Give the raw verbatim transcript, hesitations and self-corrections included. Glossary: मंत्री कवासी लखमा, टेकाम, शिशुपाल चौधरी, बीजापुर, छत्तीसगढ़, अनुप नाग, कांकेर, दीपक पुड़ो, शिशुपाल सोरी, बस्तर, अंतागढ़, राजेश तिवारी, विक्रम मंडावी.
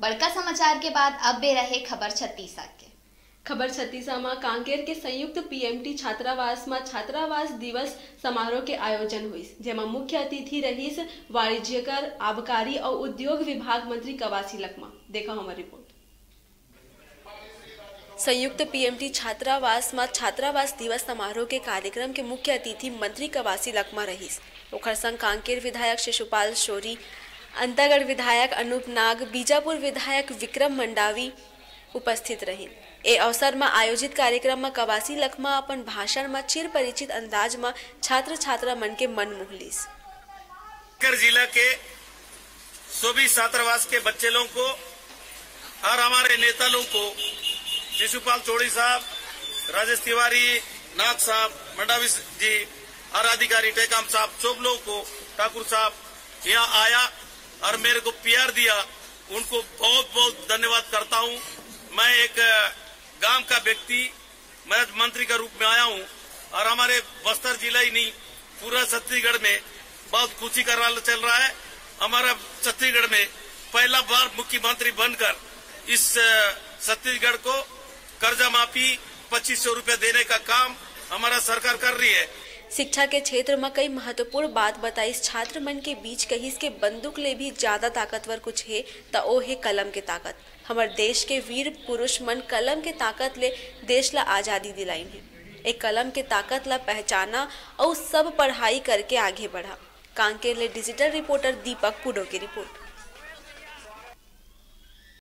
बड़का समाचार के बाद अब बे रहे खबर छत्तीसगढ़ के। खबर छत्तीसगढ़ में कांकेर के संयुक्त पीएमटी छात्रावास में छात्रावास दिवस समारोह के आयोजन हुई, जेमा मुख्य अतिथि रहीस वाणिज्यकर, आबकारी और उद्योग विभाग मंत्री कवासी लखमा। देखा हमारी रिपोर्ट। संयुक्त पीएमटी छात्रावास में छात्रावास दिवस समारोह के कार्यक्रम के मुख्य अतिथि मंत्री कवासी लखमा रहीस। ओखर संग कांकेर विधायक शिशुपाल सोरी, अंतागढ़ विधायक अनुप नाग, बीजापुर विधायक विक्रम मंडावी उपस्थित रही। ए अवसर में आयोजित कार्यक्रम में कवासी लखमा अपन भाषण में चिर परिचित अंदाज में छात्र छात्रा मन के मन मोहलिस। कांकेर जिला के सभी छात्रावास के बच्चे लोगों को और हमारे नेता लोगों को शिशुपाल चौधरी साहब, राजेश तिवारी, नाग साहब, मंडावी जी और अधिकारी टेकाम साहब, सब लोगों को ठाकुर साहब यहाँ आया और मेरे को प्यार दिया, उनको बहुत बहुत धन्यवाद करता हूँ। मैं एक गांव का व्यक्ति, मैं मंत्री के रूप में आया हूं और हमारे बस्तर जिला ही नहीं पूरा छत्तीसगढ़ में बहुत खुशी का राल चल रहा है। हमारा छत्तीसगढ़ में पहला बार मुख्यमंत्री बनकर इस छत्तीसगढ़ को कर्जा माफी पच्चीस सौ रूपये देने का काम हमारा सरकार कर रही है। शिक्षा के क्षेत्र में कई महत्वपूर्ण बात बताई छात्र मन के बीच। कहिस के बंदूक ले भी ज्यादा ताकतवर कुछ है तो ओ है कलम के ताकत। हमारे देश के वीर पुरुष मन कलम के ताकत ले देश ला आजादी दिलाई है। एक कलम के ताकत ला पहचाना और सब पढ़ाई करके आगे बढ़ा। कांकेर ले डिजिटल रिपोर्टर दीपक पुड़ो की रिपोर्ट।